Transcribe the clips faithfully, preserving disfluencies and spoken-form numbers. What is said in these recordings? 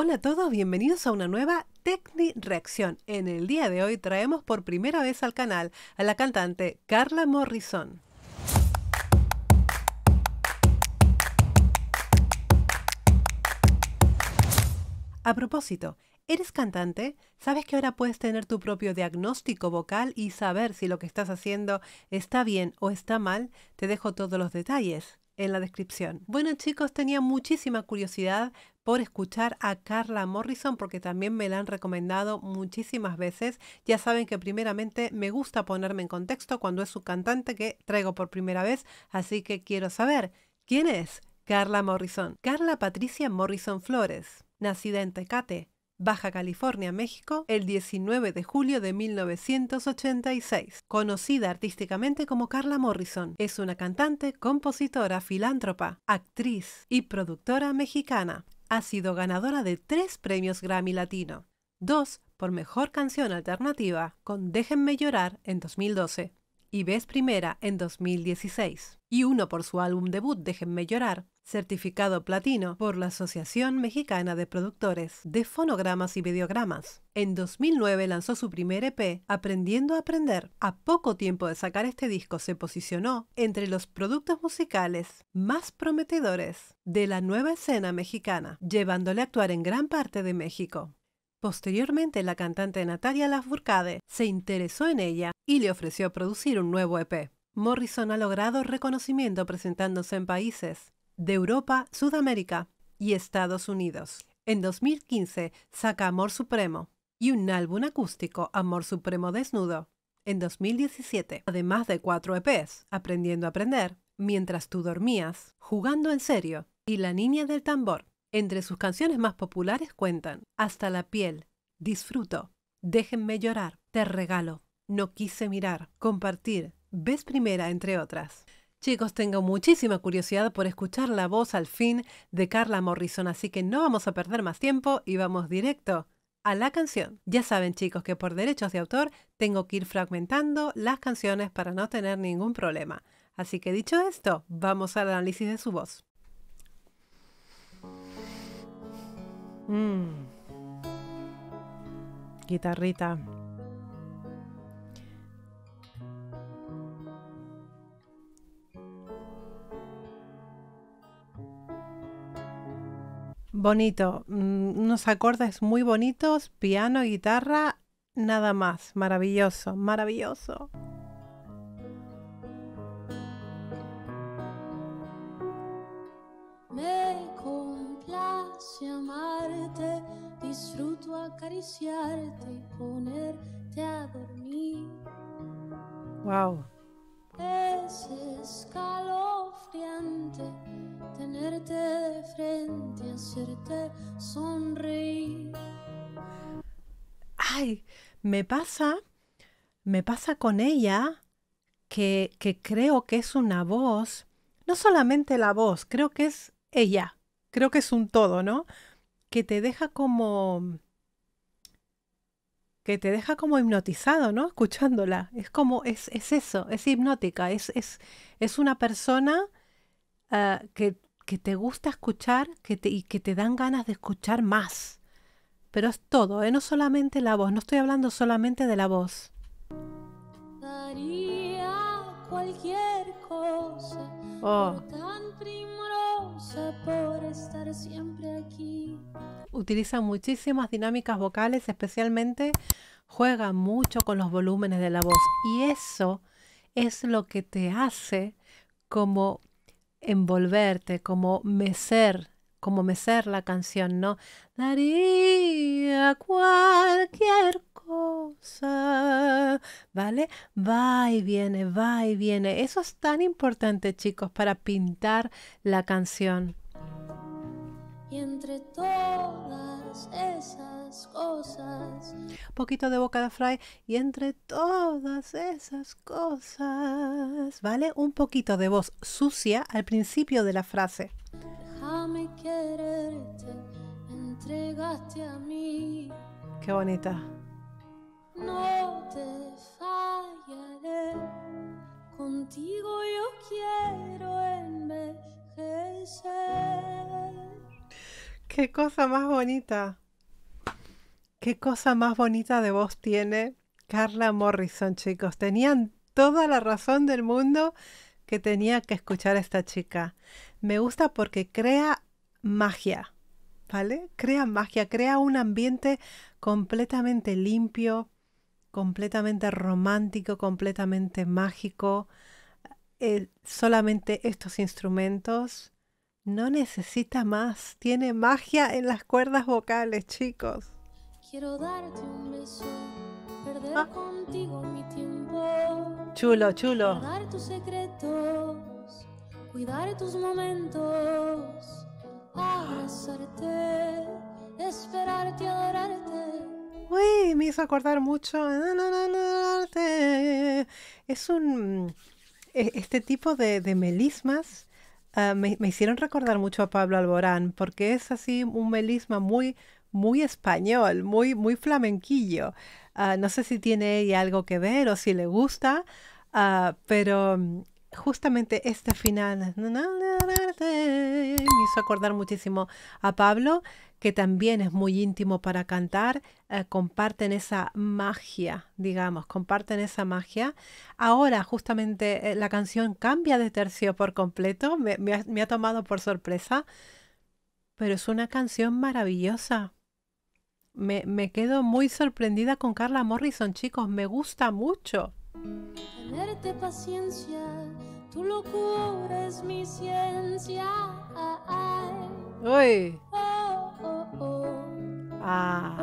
Hola a todos, bienvenidos a una nueva Tecni Reacción. En el día de hoy traemos por primera vez al canal a la cantante Carla Morrison. A propósito, ¿eres cantante? ¿Sabes que ahora puedes tener tu propio diagnóstico vocal y saber si lo que estás haciendo está bien o está mal? Te dejo todos los detalles en la descripción. Bueno, chicos, tenía muchísima curiosidad por escuchar a Carla Morrison porque también me la han recomendado muchísimas veces. Ya saben que primeramente me gusta ponerme en contexto cuando es su cantante que traigo por primera vez, así que quiero saber, ¿quién es Carla Morrison? Carla Patricia Morrison Flores, nacida en Tecate, Baja California, México, el diecinueve de julio de mil novecientos ochenta y seis. Conocida artísticamente como Carla Morrison, es una cantante, compositora, filántropa, actriz y productora mexicana. Ha sido ganadora de tres premios Grammy Latino, dos por Mejor Canción Alternativa con Déjenme Llorar en dos mil doce y Vez Primera en dos mil dieciséis, y uno por su álbum debut Déjenme Llorar, certificado platino por la Asociación Mexicana de Productores de Fonogramas y Videogramas. En dos mil nueve lanzó su primer E P, Aprendiendo a Aprender. A poco tiempo de sacar este disco se posicionó entre los productos musicales más prometedores de la nueva escena mexicana, llevándole a actuar en gran parte de México. Posteriormente, la cantante Natalia Lafourcade se interesó en ella y le ofreció producir un nuevo E P. Morrison ha logrado reconocimiento presentándose en países de Europa, Sudamérica y Estados Unidos. En dos mil quince saca Amor Supremo y un álbum acústico, Amor Supremo Desnudo, en dos mil diecisiete. Además de cuatro E Pes, Aprendiendo a Aprender, Mientras Tú Dormías, Jugando en Serio y La Niña del Tambor. Entre sus canciones más populares cuentan Hasta la Piel, Disfruto, Déjenme Llorar, Te Regalo, No Quise Mirar, Compartir, Vez Primera, entre otras. Chicos, tengo muchísima curiosidad por escuchar la voz al fin de Carla Morrison, así que no vamos a perder más tiempo y vamos directo a la canción. Ya saben, chicos, que por derechos de autor tengo que ir fragmentando las canciones para no tener ningún problema. Así que dicho esto, vamos al análisis de su voz. Mm. Guitarrita. Bonito, unos acordes muy bonitos, piano, guitarra, nada más. Maravilloso, maravilloso. Me complace amarte, disfruto acariciarte y ponerte a dormir. Wow. Es escalofriante tenerte de frente, hacerte sonreír. Ay, me pasa, me pasa con ella que, que creo que es una voz, no solamente la voz, creo que es ella, creo que es un todo, ¿no? Que te deja como... que te deja como hipnotizado, ¿no? Escuchándola. Es como, es, es eso, es hipnótica. Es, es, es una persona uh, que, que te gusta escuchar que te, y que te dan ganas de escuchar más. Pero es todo, ¿eh? No solamente la voz. No estoy hablando solamente de la voz. Daría cualquier cosa, oh, por tan primorosa, por estar siempre aquí. Utiliza muchísimas dinámicas vocales, especialmente juega mucho con los volúmenes de la voz. Y eso es lo que te hace como envolverte, como mecer, como mecer la canción, ¿no? Daría cualquier cosa, ¿vale? Va y viene, va y viene. Eso es tan importante, chicos, para pintar la canción. Y entre todas esas cosas, un poquito de boca de Fry. Y entre todas esas cosas, ¿vale? Un poquito de voz sucia al principio de la frase. Déjame quererte, entregate a mí. Qué bonita. No te fallaré, contigo yo quiero envejecer. qué cosa más bonita. Qué cosa más bonita de voz tiene Carla Morrison, chicos. Tenían toda la razón del mundo que tenía que escuchar a esta chica. Me gusta porque crea magia, ¿vale? Crea magia, crea un ambiente completamente limpio, completamente romántico, completamente mágico. Eh, solamente estos instrumentos. No necesita más. Tiene magia en las cuerdas vocales, chicos. Quiero darte un beso, perder ah. contigo mi tiempo. Chulo, chulo. Guardar tus secretos, cuidar tus momentos, abrazarte, esperarte, adorarte. Uy, me hizo acordar mucho. Es un... Este tipo de, de melismas uh, me, me hicieron recordar mucho a Pablo Alborán, porque es así un melisma muy, muy español, muy, muy flamenquillo. Uh, no sé si tiene ella algo que ver o si le gusta, uh, pero justamente este final me hizo acordar muchísimo a Pablo, que también es muy íntimo para cantar. Eh, comparten esa magia, digamos, comparten esa magia. Ahora, justamente, eh, la canción cambia de tercio por completo, me, me, ha, me ha tomado por sorpresa, pero es una canción maravillosa. Me, me quedo muy sorprendida con Carla Morrison, chicos, me gusta mucho. Tenerte paciencia, tu locura es mi ciencia. Uy. Ah.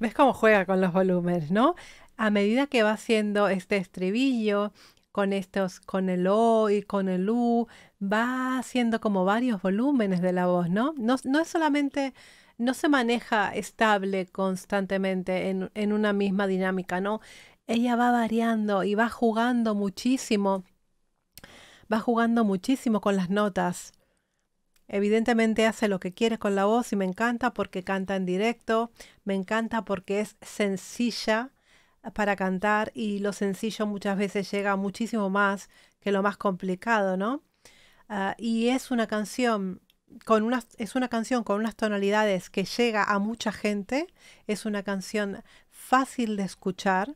¿Ves cómo juega con los volúmenes, no? A medida que va haciendo este estribillo, con estos, con el O y con el U, va haciendo como varios volúmenes de la voz, ¿no? No, no es solamente... No se maneja estable constantemente en, en una misma dinámica, ¿no? Ella va variando y va jugando muchísimo, va jugando muchísimo con las notas. Evidentemente hace lo que quiere con la voz y me encanta porque canta en directo, me encanta porque es sencilla para cantar y lo sencillo muchas veces llega muchísimo más que lo más complicado, ¿no? Uh, y es una canción... Con unas, es una canción con unas tonalidades que llega a mucha gente, es una canción fácil de escuchar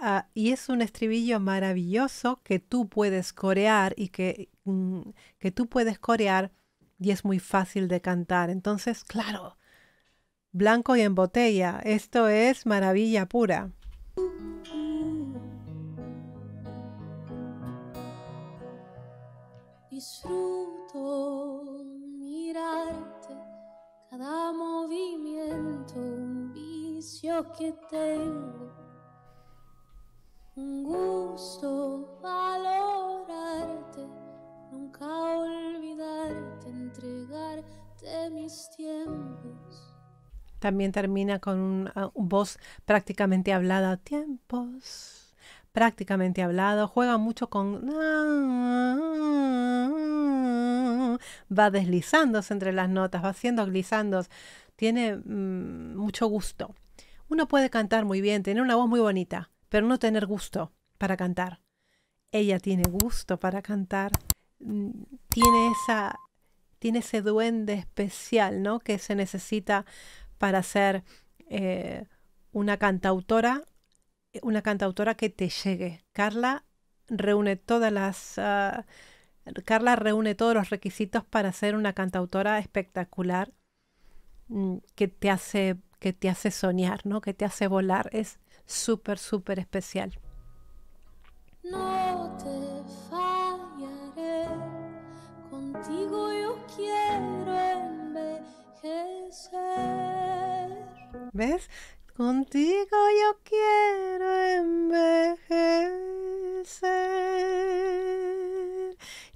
uh, y es un estribillo maravilloso que tú puedes corear y que, mm, que tú puedes corear y es muy fácil de cantar. Entonces, claro, blanco y en botella, esto es maravilla pura. Disfruto mirarte, cada movimiento, un vicio que tengo, un gusto valorarte, nunca olvidarte, entregarte mis tiempos. También termina con una voz prácticamente hablada, tiempos. Prácticamente hablado, juega mucho con... Va deslizándose entre las notas, va haciendo glissandos. Tiene mm, mucho gusto. Uno puede cantar muy bien, tener una voz muy bonita, pero no tener gusto para cantar. Ella tiene gusto para cantar. Tiene, esa, tiene ese duende especial, ¿no? Que se necesita para ser eh, una cantautora. Una cantautora que te llegue. Carla reúne todas las uh, Carla reúne todos los requisitos para ser una cantautora espectacular mm, que te hace que te hace soñar, ¿no? Que te hace volar. Es súper, súper especial. No te fallaré, contigo yo quiero envejecer. ¿Ves? Contigo yo quiero envejecer.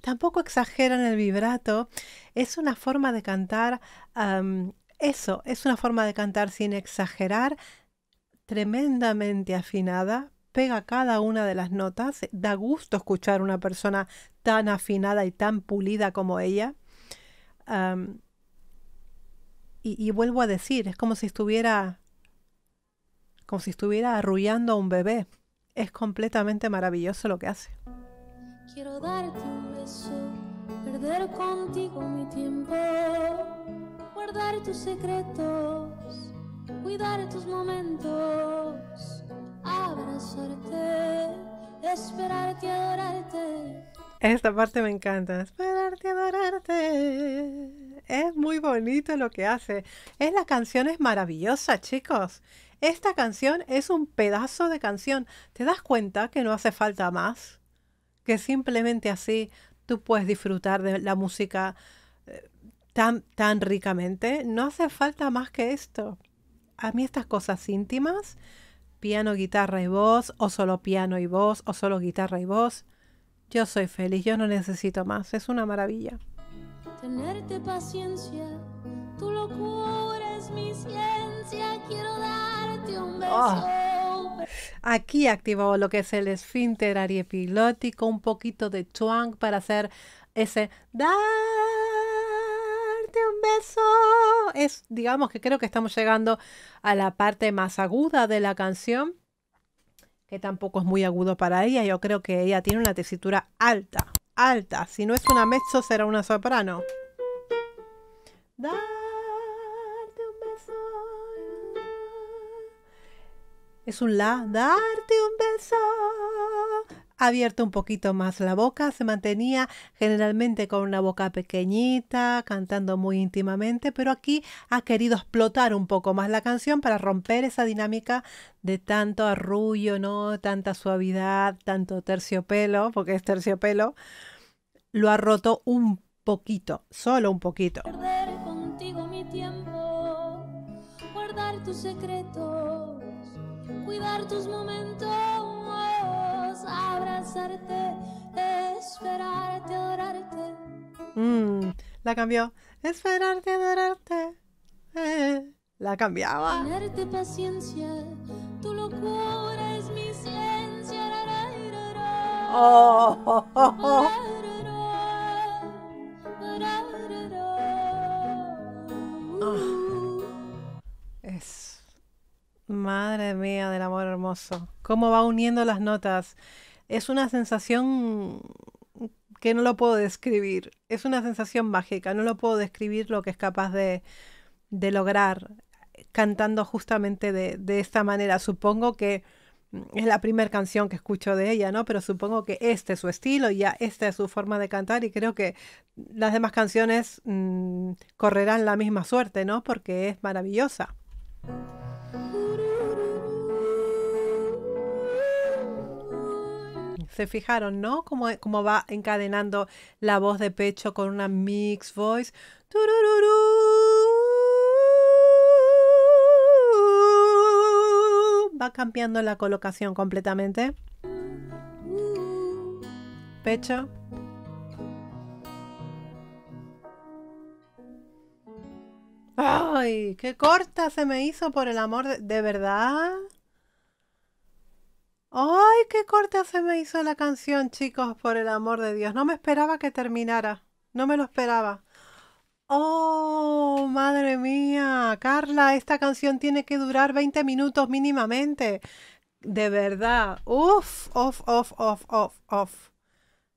Tampoco exageran el vibrato. Es una forma de cantar, um, eso, es una forma de cantar sin exagerar, tremendamente afinada, pega cada una de las notas. Da gusto escuchar una persona tan afinada y tan pulida como ella. Um, y, y vuelvo a decir, es como si estuviera... como si estuviera arrullando a un bebé. Es completamente maravilloso lo que hace. Quiero darte un beso, perder contigo mi tiempo, guardar tus secretos, cuidar tus momentos, abrazarte, esperarte, adorarte. Esta parte me encanta. Esperarte, adorarte. Es muy bonito lo que hace. Es la canción es maravillosa, chicos. Esta canción es un pedazo de canción. ¿Te das cuenta que no hace falta más? Que simplemente así tú puedes disfrutar de la música eh, tan, tan ricamente. No hace falta más que esto. A mí estas cosas íntimas, piano, guitarra y voz, o solo piano y voz, o solo guitarra y voz, yo soy feliz, yo no necesito más. Es una maravilla. Tenerte paciencia, tu locura es mi ciencia, quiero darte un beso. Oh. Aquí activó lo que es el esfínter ariepilótico, un poquito de twang para hacer ese darte un beso. Es, digamos que creo que estamos llegando a la parte más aguda de la canción, que tampoco es muy agudo para ella. Yo creo que ella tiene una tesitura alta, alta. Si no es una mezzo, será una soprano. Darte un beso. Es un la. Darte un beso. Abierto un poquito más la boca. Se mantenía generalmente con una boca pequeñita, cantando muy íntimamente, pero aquí ha querido explotar un poco más la canción para romper esa dinámica de tanto arrullo, ¿no? Tanta suavidad, tanto terciopelo, porque es terciopelo. Lo ha roto un poquito, solo un poquito. Perder contigo mi tiempo, guardar tus secretos, cuidar tus momentos, abrazarte, esperarte, adorarte. Mm, la cambió. Esperarte, adorarte. Eh, la cambiaba. Tenerte paciencia, tu locura es mi ciencia. Oh, oh, oh, oh. Oh. Es... Madre mía del amor hermoso. Cómo va uniendo las notas. Es una sensación que no lo puedo describir. Es una sensación mágica. No lo puedo describir lo que es capaz de, de lograr cantando justamente de, de esta manera. Supongo que es la primera canción que escucho de ella, ¿no? Pero supongo que este es su estilo, ya esta es su forma de cantar, y creo que las demás canciones mmm, correrán la misma suerte, ¿no? Porque es maravillosa. Se fijaron, ¿no? Como, como va encadenando la voz de pecho con una mixed voice. Va cambiando la colocación completamente. Pecho. ¡Ay! ¡Qué corta se me hizo, por el amor de, de verdad! ¡Ay, qué corta se me hizo la canción, chicos! Por el amor de Dios. No me esperaba que terminara. No me lo esperaba. ¡Oh, madre mía! Carla, esta canción tiene que durar veinte minutos mínimamente. De verdad. ¡Uf! ¡Off, off, off, off, off!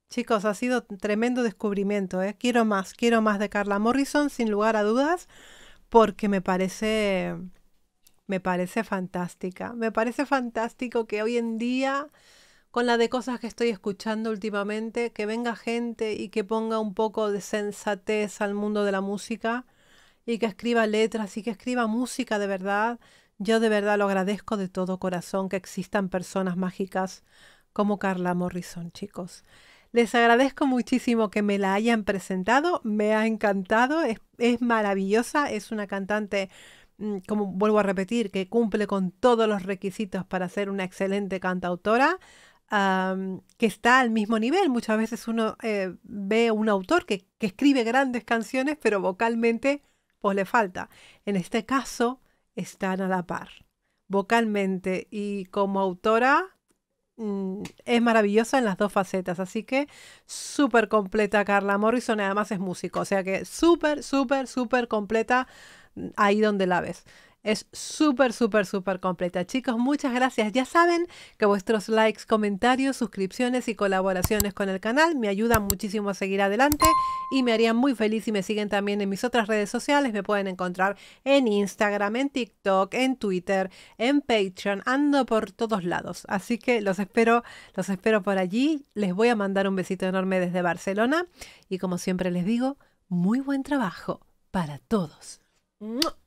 Chicos, ha sido tremendo descubrimiento, ¿eh? Quiero más, quiero más de Carla Morrison, sin lugar a dudas, porque me parece... Me parece fantástica. Me parece fantástico que hoy en día, con la de cosas que estoy escuchando últimamente, que venga gente y que ponga un poco de sensatez al mundo de la música, y que escriba letras y que escriba música de verdad. Yo de verdad lo agradezco de todo corazón, que existan personas mágicas como Carla Morrison, chicos. Les agradezco muchísimo que me la hayan presentado. Me ha encantado. Es, es maravillosa. Es una cantante... como vuelvo a repetir, que cumple con todos los requisitos para ser una excelente cantautora, um, que está al mismo nivel. Muchas veces uno eh, ve un autor que, que escribe grandes canciones, pero vocalmente pues le falta. En este caso están a la par. Vocalmente y como autora mm, es maravillosa en las dos facetas. Así que súper completa Carla Morrison, y además es músico. O sea que súper, súper, súper completa ahí donde la ves. es súper, súper, súper completa. Chicos, muchas gracias. Ya saben que vuestros likes, comentarios, suscripciones y colaboraciones con el canal me ayudan muchísimo a seguir adelante y me harían muy feliz si me siguen también en mis otras redes sociales. Me pueden encontrar en Instagram, en TikTok, en Twitter, en Patreon, ando por todos lados. Así que los espero, los espero por allí. Les voy a mandar un besito enorme desde Barcelona y como siempre les digo, muy buen trabajo para todos. ¡Mua!